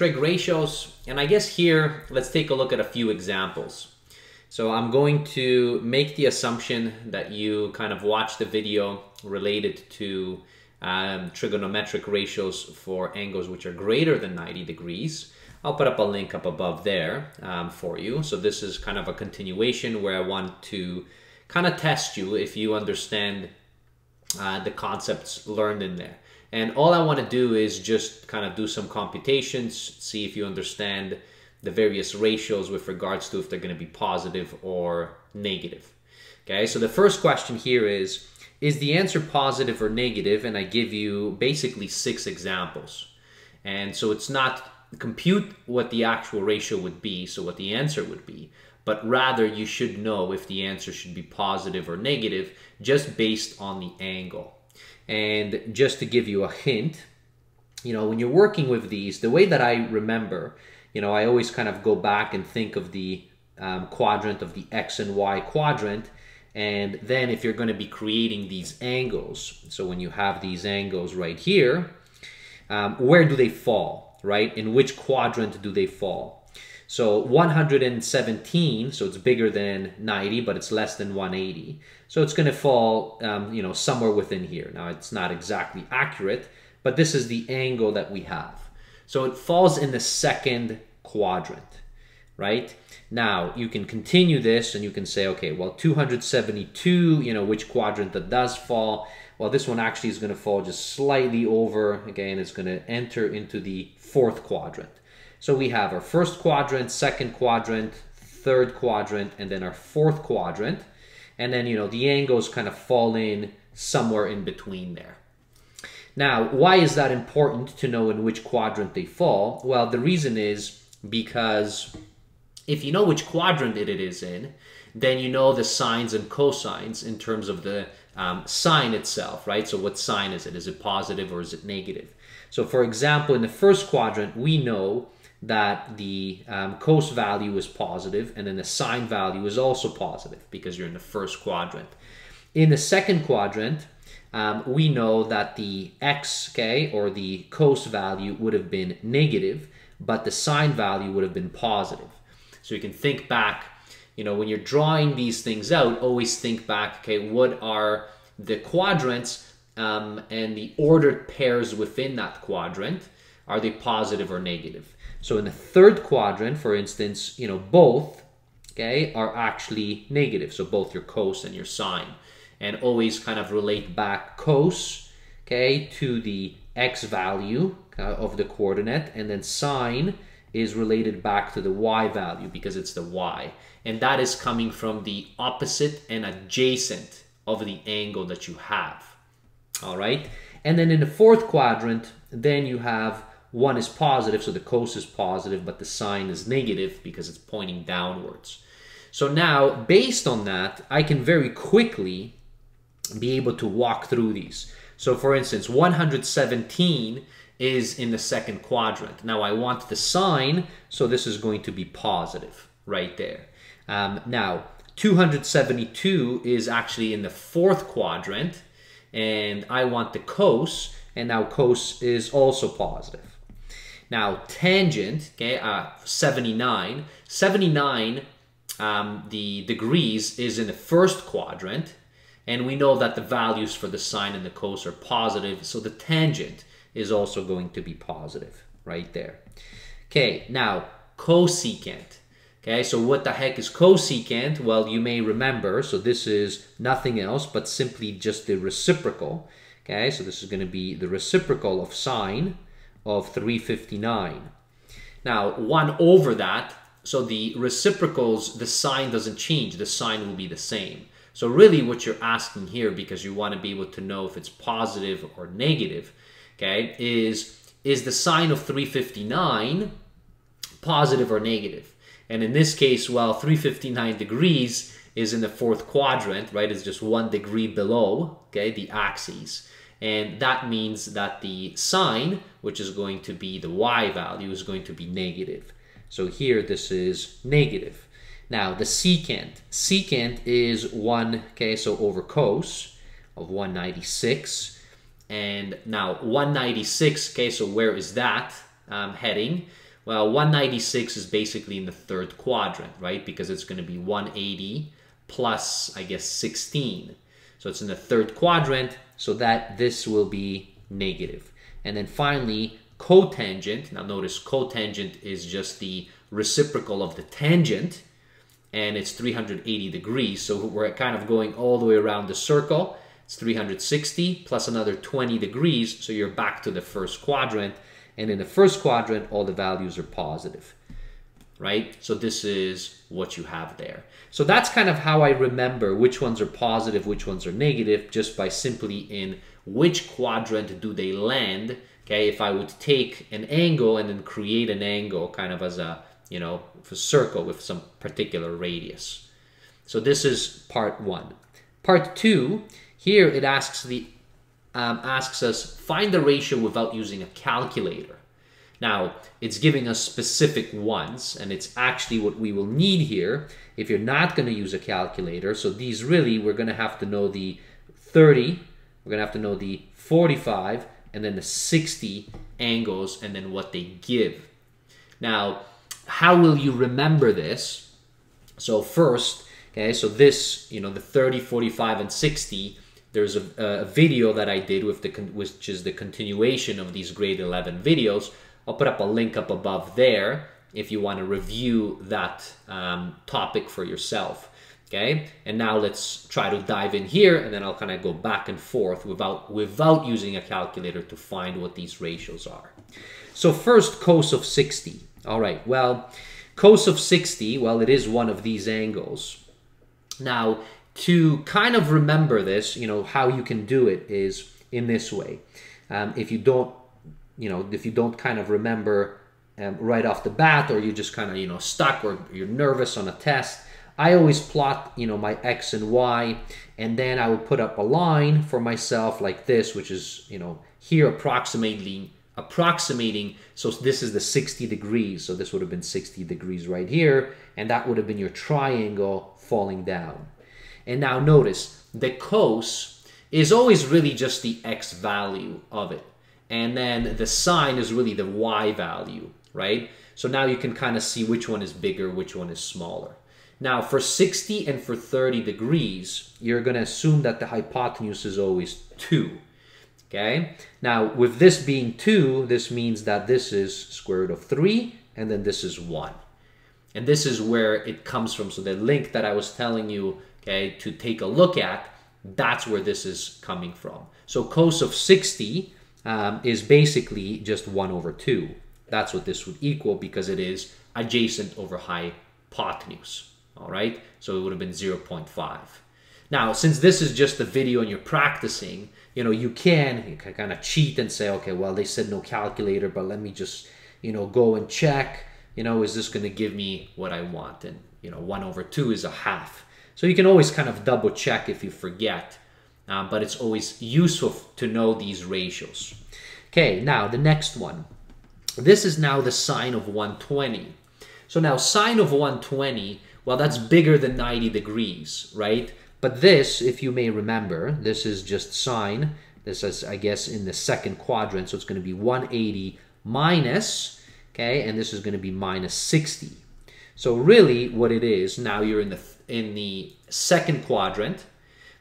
trig ratios. And I guess here, let's take a look at a few examples. So I'm going to make the assumption that you kind of watched the video related to trigonometric ratios for angles which are greater than 90 degrees. I'll put up a link up above there for you. So this is kind of a continuation where I want to kind of test you if you understand the concepts learned in there. And all I want to do is just kind of do some computations, see if you understand the various ratios with regards to if they're going to be positive or negative. Okay, so the first question here is the answer positive or negative? And I give you basically 6 examples. And so it's not compute what the actual ratio would be, so what the answer would be, but rather you should know if the answer should be positive or negative just based on the angle. And just to give you a hint, you know, when you're working with these, the way that I remember, you know, I always kind of go back and think of the quadrant of the X and Y quadrant. And then if you're going to be creating these angles, so when you have these angles right here, where do they fall, right? In which quadrant do they fall? So 117, so it's bigger than 90, but it's less than 180. So it's going to fall, you know, somewhere within here. Now it's not exactly accurate, but this is the angle that we have. So it falls in the second quadrant, right? Now you can continue this and you can say, okay, well, 272, you know, which quadrant that does fall? Well, this one actually is going to fall just slightly over. Again, it's going to enter into the fourth quadrant. So we have our first quadrant, second quadrant, third quadrant, and then our fourth quadrant. And then, you know, the angles kind of fall in somewhere in between there. Now, why is that important to know in which quadrant they fall? Well, the reason is because if you know which quadrant it is in, then you know the sines and cosines in terms of the sine itself, right? So what sine is it? Is it positive or is it negative? So for example, in the first quadrant, we know that the cos value is positive and then the sine value is also positive because you're in the first quadrant. In the second quadrant, we know that the x, okay, or the cos value would have been negative, but the sine value would have been positive. So you can think back, you know, when you're drawing these things out, always think back, okay, what are the quadrants and the ordered pairs within that quadrant? Are they positive or negative? So in the third quadrant, for instance, you know, both, okay, are actually negative. So both your cos and your sine. And always kind of relate back cos, okay, to the x value of the coordinate, and then sine is related back to the y value because it's the y. And that is coming from the opposite and adjacent of the angle that you have, all right? And then in the fourth quadrant, then you have one is positive, so the cos is positive, but the sine is negative because it's pointing downwards. So now, based on that, I can very quickly be able to walk through these. So for instance, 117 is in the second quadrant. Now I want the sine, so this is going to be positive right there. Now 272 is actually in the fourth quadrant, and I want the cos, and now cos is also positive. Now tangent, okay, 79, the degrees is in the first quadrant, and we know that the values for the sine and the cos are positive, so the tangent is also going to be positive right there. Okay, now cosecant. Okay, so what the heck is cosecant? Well, you may remember, so this is nothing else but simply just the reciprocal. Okay, so this is going to be the reciprocal of sine of 359. Now, 1 over that, so the reciprocals, the sine doesn't change, the sine will be the same. So really what you're asking here, because you want to be able to know if it's positive or negative, okay, is the sine of 359 positive or negative? And in this case, well, 359 degrees is in the fourth quadrant, right? It's just 1 degree below, okay, the axis. And that means that the sine, which is going to be the y value, is going to be negative. So here this is negative. Now the secant. Secant is 1, okay, so over cos of 196. And now 196, okay, so where is that heading? Well, 196 is basically in the third quadrant, right? Because it's going to be 180 plus, I guess, 16. So it's in the third quadrant, so that this will be negative. And then finally, cotangent. Now notice cotangent is just the reciprocal of the tangent, and it's 380 degrees. So we're kind of going all the way around the circle. It's 360 plus another 20 degrees, so you're back to the first quadrant. And in the first quadrant, all the values are positive, right? So this is what you have there. So that's kind of how I remember which ones are positive, which ones are negative, just by simply in which quadrant do they land, okay? If I would take an angle and then create an angle kind of as a, you know, a circle with some particular radius. So this is part one. Part two, here it asks the asks us, find the ratio without using a calculator. Now, it's giving us specific ones, and it's actually what we will need here if you're not going to use a calculator. So these really, we're going to have to know the 30, we're going to have to know the 45, and then the 60 angles, and then what they give. Now, how will you remember this? So first, okay, so this, you know, the 30, 45, and 60, there's a video that I did with the which is the continuation of these grade 11 videos. I'll put up a link up above there if you want to review that topic for yourself. Okay, and now let's try to dive in here, and then I'll kind of go back and forth without using a calculator to find what these ratios are. So first, cos of 60. All right, well, cos of 60, well, it is one of these angles. Now, to kind of remember this, you know, how you can do it is in this way. If you don't, you know, if you don't kind of remember right off the bat, or you're just kind of, you know, stuck, or you're nervous on a test, I always plot, you know, my X and Y, and then I will put up a line for myself like this, which is, you know, here approximating. So this is the 60 degrees. So this would have been 60 degrees right here, and that would have been your triangle falling down. And now notice, the cos is always really just the x value of it. And then the sine is really the y value, right? So now you can kind of see which one is bigger, which one is smaller. Now for 60 and for 30 degrees, you're going to assume that the hypotenuse is always 2, okay? Now with this being 2, this means that this is square root of 3, and then this is 1. And this is where it comes from. So the link that I was telling you, okay, to take a look at, that's where this is coming from. So cos of 60 is basically just 1 over 2. That's what this would equal, because it is adjacent over hypotenuse. All right, so it would have been 0.5. Now, since this is just the video and you're practicing, you know, you can kind of cheat and say, okay, well, they said no calculator, but let me just, you know, go and check, you know, is this going to give me what I want? And, you know, 1 over 2 is a half. So you can always kind of double check if you forget, but it's always useful to know these ratios. Okay, now the next one. This is now the sine of 120. So now sine of 120, well, that's bigger than 90 degrees, right? But this, if you may remember, this is just sine. This is, I guess, in the second quadrant, so it's going to be 180 minus, okay, and this is going to be minus 60. So really what it is, now you're in the second quadrant,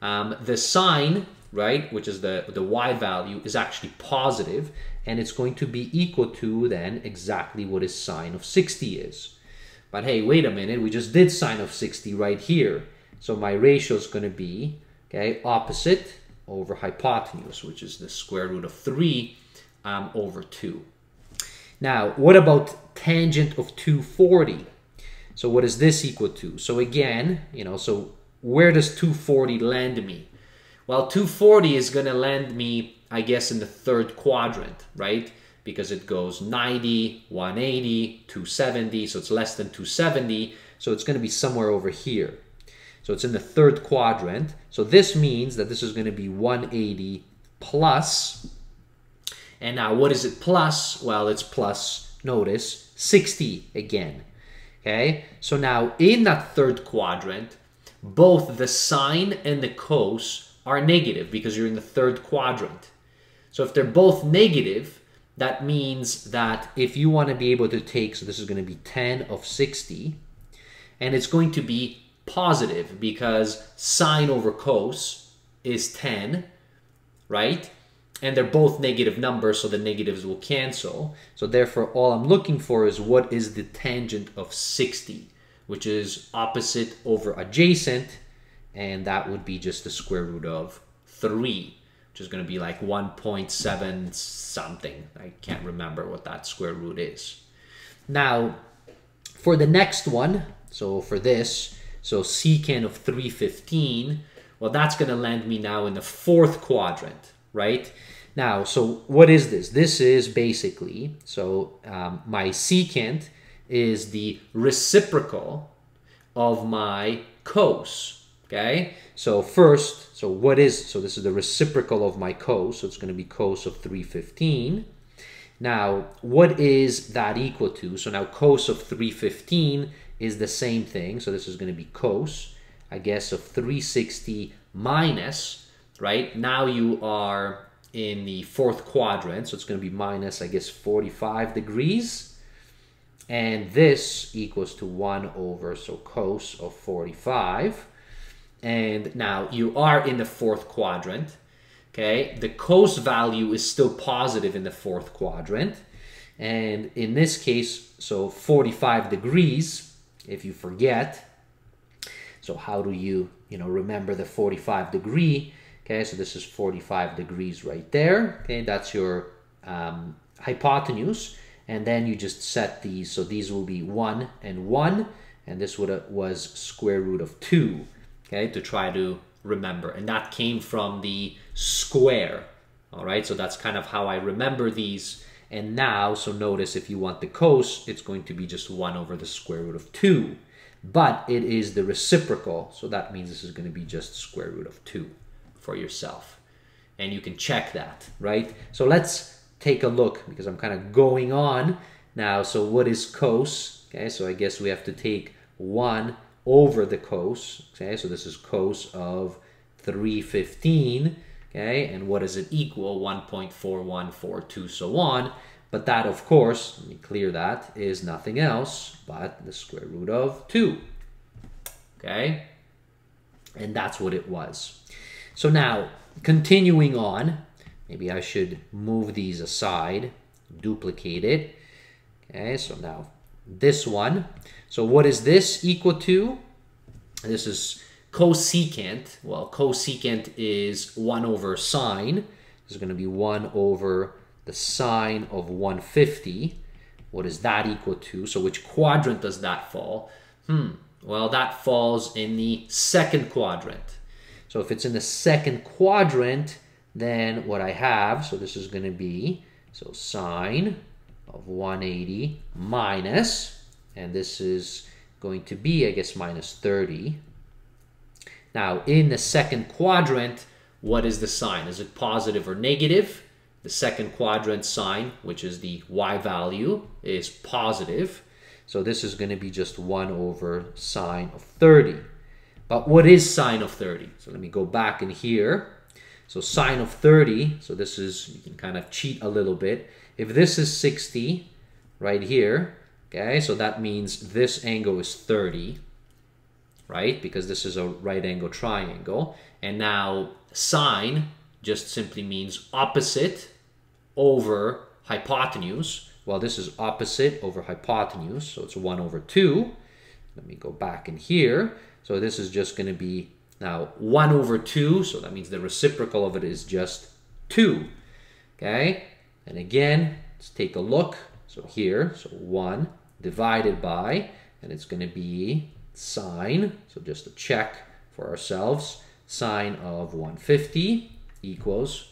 the sine, right, which is the y value, is actually positive, and it's going to be equal to then exactly what is sine of 60 is. But hey, wait a minute, we just did sine of 60 right here. So my ratio is going to be, okay, opposite over hypotenuse, which is the square root of 3 over 2. Now, what about tangent of 240? So what is this equal to? So again, you know, so where does 240 land me? Well, 240 is going to land me, I guess, in the third quadrant, right? Because it goes 90, 180, 270, so it's less than 270, so it's going to be somewhere over here. So it's in the third quadrant. So this means that this is going to be 180 plus. And now what is it plus? Well, it's plus, notice, 60 again. Okay, so now in that third quadrant, both the sine and the cos are negative because you're in the third quadrant. So if they're both negative, That means that if you want to be able to take, so this is going to be 10 of 60, and it's going to be positive because sine over cos is 10, right? And they're both negative numbers, so the negatives will cancel. So therefore, all I'm looking for is what is the tangent of 60, which is opposite over adjacent, and that would be just the square root of 3, which is going to be like 1.7 something. I can't remember what that square root is. Now, for the next one, so for this, so secant of 315, well, that's going to land me now in the fourth quadrant, right? Now, so what is this? This is basically, so my secant is the reciprocal of my cos, okay? So first, so what is, so this is the reciprocal of my cos, so it's going to be cos of 315. Now, what is that equal to? So now cos of 315 is the same thing, so this is going to be cos, I guess, of 360 minus, right? Now you are in the fourth quadrant, so it's going to be minus, I guess, 45 degrees. And this equals to 1 over, so cos of 45. And now you are in the fourth quadrant, okay? The cos value is still positive in the fourth quadrant. And in this case, so 45 degrees, if you forget, so how do you, remember the 45 degree? Okay, so this is 45 degrees right there. Okay, that's your hypotenuse. And then you just set these, so these will be 1 and 1, and this was square root of 2, okay, to try to remember. And that came from the square, all right? So that's kind of how I remember these. And now, so notice if you want the cos, it's going to be just 1 over the square root of 2, but it is the reciprocal, so that means this is going to be just square root of 2 for yourself. And you can check that, right? So let's take a look, because I'm kind of going on now. So what is cos? Okay, so I guess we have to take 1 over the cos. Okay, so this is cos of 315. Okay, and what does it equal? 1.4142, so on. But that, of course, let me clear that, is nothing else but the square root of 2. Okay, and that's what it was. So now, continuing on, maybe I should move these aside, duplicate it. Okay, so now this one. So what is this equal to? This is cosecant. Well, cosecant is 1 over sine. This is going to be 1 over the sine of 150. What is that equal to? So which quadrant does that fall? Well, that falls in the second quadrant. So if it's in the second quadrant, then what I have, so this is going to be, so sine of 180 minus, and this is going to be, I guess, minus 30. Now, in the second quadrant, what is the sine? Is it positive or negative? The second quadrant sine, which is the y value, is positive. So this is going to be just 1 over sine of 30. But what is sine of 30? So let me go back in here. So sine of 30, so this is, you can kind of cheat a little bit. If this is 60 right here, okay, so that means this angle is 30, right? Because this is a right angle triangle. And now sine just simply means opposite over hypotenuse. Well, this is opposite over hypotenuse, so it's 1 over 2. Let me go back in here. So this is just going to be now 1 over 2, so that means the reciprocal of it is just 2, okay? And again, let's take a look. So here, so 1 divided by, and it's going to be sine, so just a check for ourselves, sine of 150 equals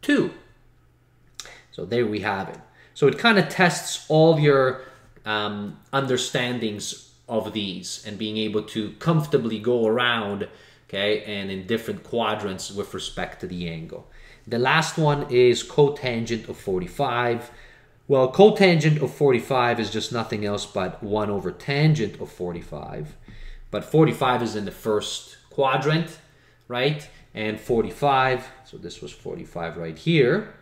2. So there we have it. So it kind of tests all your understandings of these and being able to comfortably go around, okay, and in different quadrants with respect to the angle. The last one is cotangent of 45. Well, cotangent of 45 is just nothing else but 1 over tangent of 45. But 45 is in the first quadrant, right? And 45, so this was 45 right here.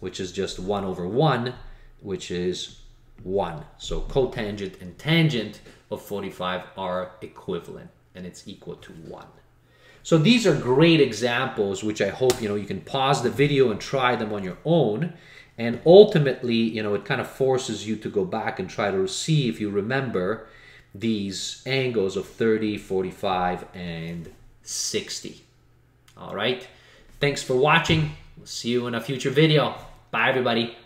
which is just 1 over 1, which is 1. So cotangent and tangent of 45 are equivalent, and it's equal to 1. So these are great examples, which I hope, you know, you can pause the video and try them on your own. And ultimately, you know, it kind of forces you to go back and try to see if you remember these angles of 30, 45, and 60. All right. Thanks for watching. We'll see you in a future video. Bye, everybody.